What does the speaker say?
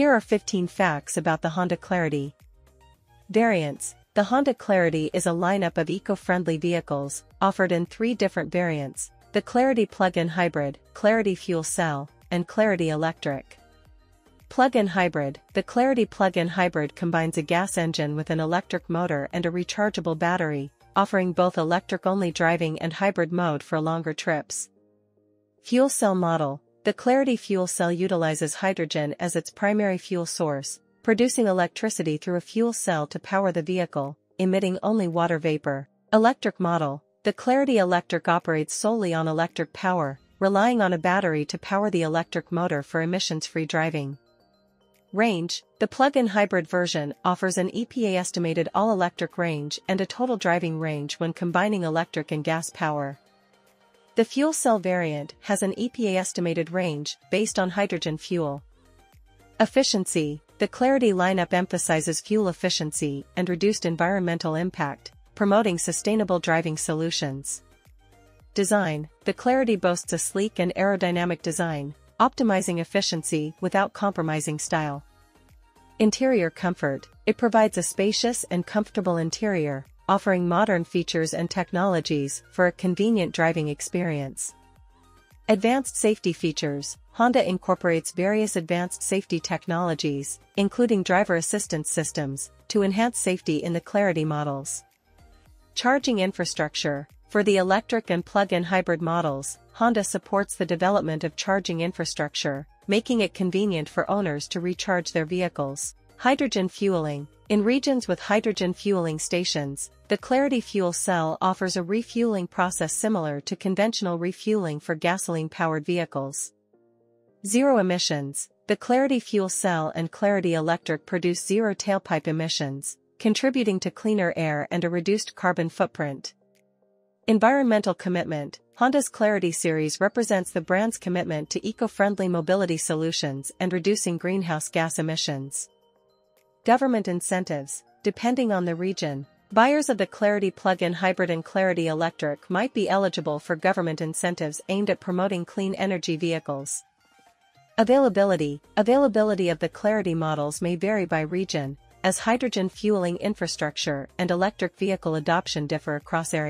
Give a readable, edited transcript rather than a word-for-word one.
Here are 15 facts about the Honda Clarity. Variants. The Honda Clarity is a lineup of eco-friendly vehicles, offered in 3 different variants: the Clarity Plug-in Hybrid, Clarity Fuel Cell, and Clarity Electric. Plug-in Hybrid. The Clarity Plug-in Hybrid combines a gas engine with an electric motor and a rechargeable battery, offering both electric-only driving and hybrid mode for longer trips. Fuel Cell Model. The Clarity Fuel Cell utilizes hydrogen as its primary fuel source, producing electricity through a fuel cell to power the vehicle, emitting only water vapor. Electric Model. The Clarity Electric operates solely on electric power, relying on a battery to power the electric motor for emissions-free driving. Range. The plug-in hybrid version offers an EPA-estimated all-electric range and a total driving range when combining electric and gas power. The fuel cell variant has an EPA-estimated range based on hydrogen fuel. Efficiency. The Clarity lineup emphasizes fuel efficiency and reduced environmental impact, promoting sustainable driving solutions. Design. The Clarity boasts a sleek and aerodynamic design, optimizing efficiency without compromising style. Interior comfort. It provides a spacious and comfortable interior, offering modern features and technologies for a convenient driving experience. Advanced safety features. Honda incorporates various advanced safety technologies, including driver assistance systems, to enhance safety in the Clarity models. Charging infrastructure. For the electric and plug-in hybrid models, Honda supports the development of charging infrastructure, making it convenient for owners to recharge their vehicles. Hydrogen fueling. In regions with hydrogen fueling stations, the Clarity Fuel Cell offers a refueling process similar to conventional refueling for gasoline-powered vehicles. Zero emissions. The Clarity Fuel Cell and Clarity Electric produce zero tailpipe emissions, contributing to cleaner air and a reduced carbon footprint. Environmental commitment. Honda's Clarity series represents the brand's commitment to eco-friendly mobility solutions and reducing greenhouse gas emissions. Government incentives. Depending on the region, buyers of the Clarity Plug-in Hybrid and Clarity Electric might be eligible for government incentives aimed at promoting clean energy vehicles. Availability. Availability of the Clarity models may vary by region, as hydrogen fueling infrastructure and electric vehicle adoption differ across areas.